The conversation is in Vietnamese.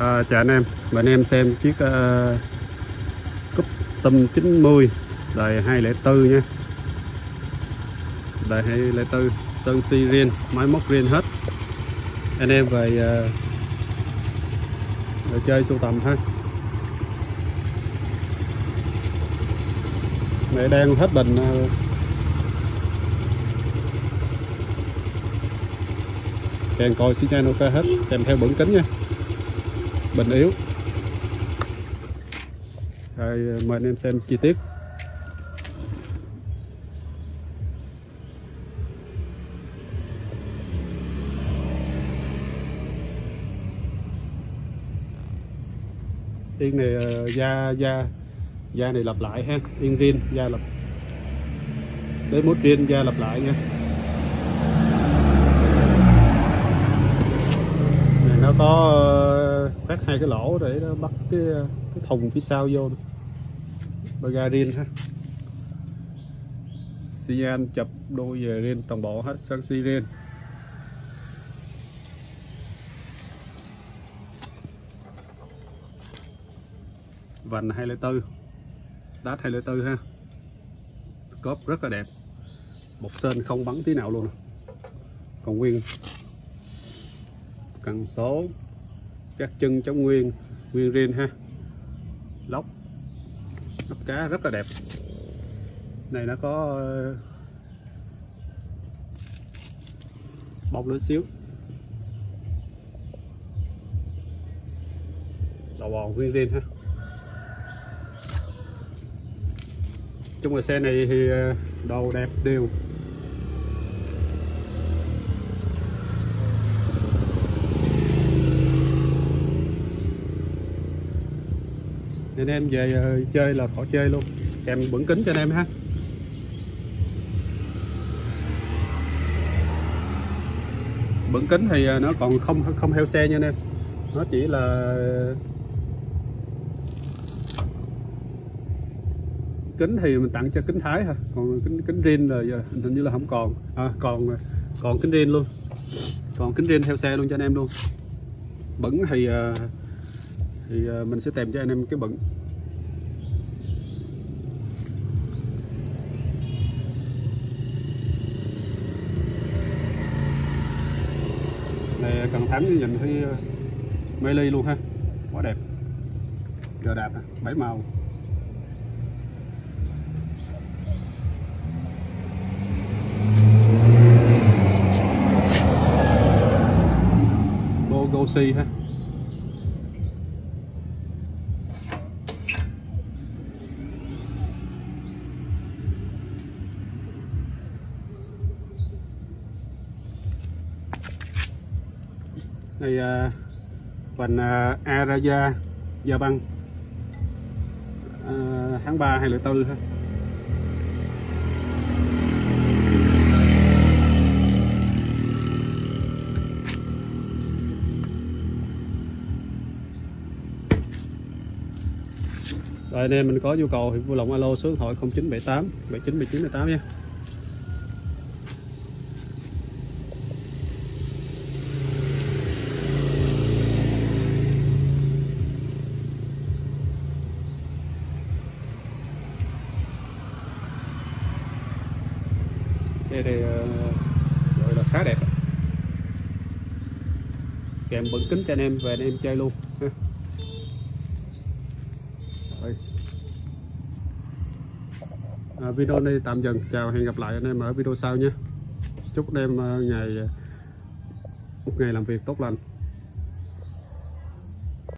Chào anh em, mời anh em xem chiếc cub Tâm 90 đời 204 nha. Đời 204, sơn si riêng, máy móc riêng hết. Anh em về chơi sưu tầm ha. Mẹ đang hết bình kèm coi xi nhan ok hết, kèm theo bẩn kính nha, bình yếu. Rồi mời anh em xem chi tiết. Yên này da này lặp lại ha, yên riêng da lặp, đến mút riêng da lặp lại nha. Này nó có khoét hai cái lỗ để nó bắt cái thùng phía sau vô, ba ga riêng ha, xi nhan chập đôi về riêng toàn bộ hết, sơn xi riêng. Vành 204, đát 204 ha, cốp rất là đẹp, một sên không bắn tí nào luôn, còn nguyên cần số, các chân chống nguyên riêng ha, lóc nắp cá rất là đẹp. Này nó có bông nữa xíu, đầu bò nguyên riêng ha. Chung là xe này thì đồ đẹp đều. Nên em về chơi là khỏi chơi luôn, kèm bẩn kính cho anh em ha. Bẩn kính thì nó còn không theo xe nha anh em, nó chỉ là kính thì mình tặng cho kính Thái hả, còn kính riêng rồi hình như là không còn, còn kính riêng luôn, còn kính riêng theo xe luôn cho anh em luôn. Bẩn thì mình sẽ tìm cho anh em cái bẩn. Này cần thám nhìn thấy mê ly luôn ha, quá đẹp, giờ đạp 7 màu. Oxy ha. Đây vành Araya Gia Băng tháng 3 204 ha. Rồi anh em mình có nhu cầu thì vui lòng alo số điện thoại 0978 797918 nha. Xe này gọi là khá đẹp, kèm bẩn kính cho anh em về anh em chơi luôn ha. Video này tạm dừng, chào hẹn gặp lại anh em ở video sau nhé. Chúc anh em một ngày làm việc tốt lành.